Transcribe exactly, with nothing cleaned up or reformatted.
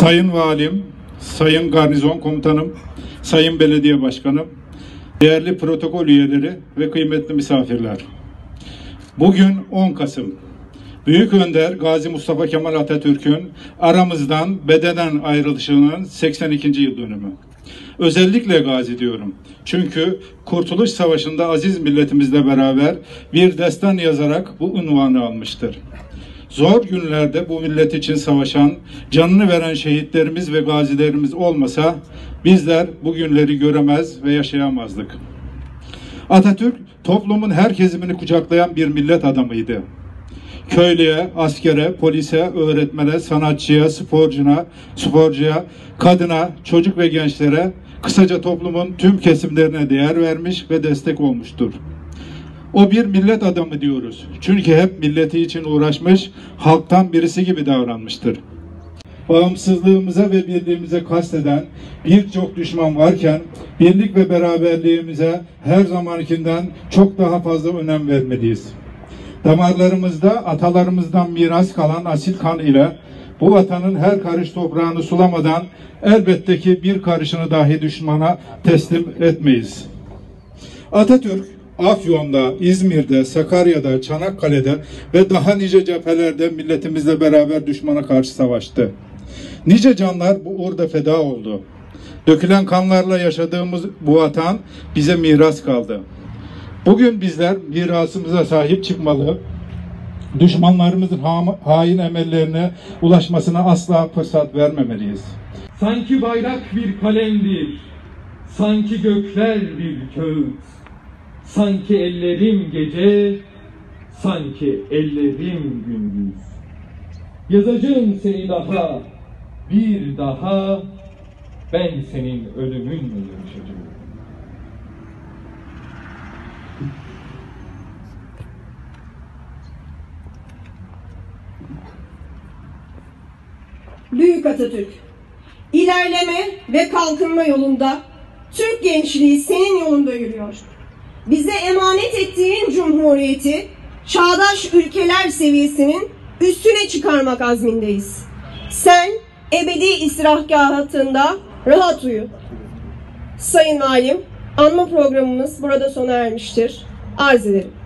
Sayın Valim, Sayın Garnizon Komutanım, Sayın Belediye Başkanım, değerli protokol üyeleri ve kıymetli misafirler. Bugün on Kasım, Büyük Önder Gazi Mustafa Kemal Atatürk'ün aramızdan bedenen ayrılışının seksen ikinci yıl dönümü. Özellikle Gazi diyorum. Çünkü Kurtuluş Savaşı'nda aziz milletimizle beraber bir destan yazarak bu unvanı almıştır. Zor günlerde bu millet için savaşan, canını veren şehitlerimiz ve gazilerimiz olmasa bizler bu günleri göremez ve yaşayamazdık. Atatürk toplumun her kesimini kucaklayan bir millet adamıydı. Köylüye, askere, polise, öğretmene, sanatçıya, sporcuna, sporcuya, kadına, çocuk ve gençlere, kısaca toplumun tüm kesimlerine değer vermiş ve destek olmuştur. O bir millet adamı diyoruz. Çünkü hep milleti için uğraşmış, halktan birisi gibi davranmıştır. Bağımsızlığımıza ve birliğimize kasteden birçok düşman varken, birlik ve beraberliğimize her zamankinden çok daha fazla önem vermeliyiz. Damarlarımızda atalarımızdan miras kalan asil kan ile bu vatanın her karış toprağını sulamadan elbette ki bir karışını dahi düşmana teslim etmeyiz. Atatürk, Afyon'da, İzmir'de, Sakarya'da, Çanakkale'de ve daha nice cephelerde milletimizle beraber düşmana karşı savaştı. Nice canlar bu uğurda feda oldu. Dökülen kanlarla yaşadığımız bu vatan bize miras kaldı. Bugün bizler mirasımıza sahip çıkmalı, düşmanlarımızın ha hain emellerine ulaşmasına asla fırsat vermemeliyiz. Sanki bayrak bir kalemdir, sanki gökler bir kağıt, sanki ellerim gece, sanki ellerim gündüz. Yazacağım seni daha, bir daha, ben senin ölümünle yarışacağım. Büyük Atatürk, ilerleme ve kalkınma yolunda Türk gençliği senin yolunda yürüyor. Bize emanet ettiğin cumhuriyeti çağdaş ülkeler seviyesinin üstüne çıkarmak azmindeyiz. Sen ebedi istirahatgahında rahat uyu. Sayın Valim, anma programımız burada sona ermiştir. Arz ederim.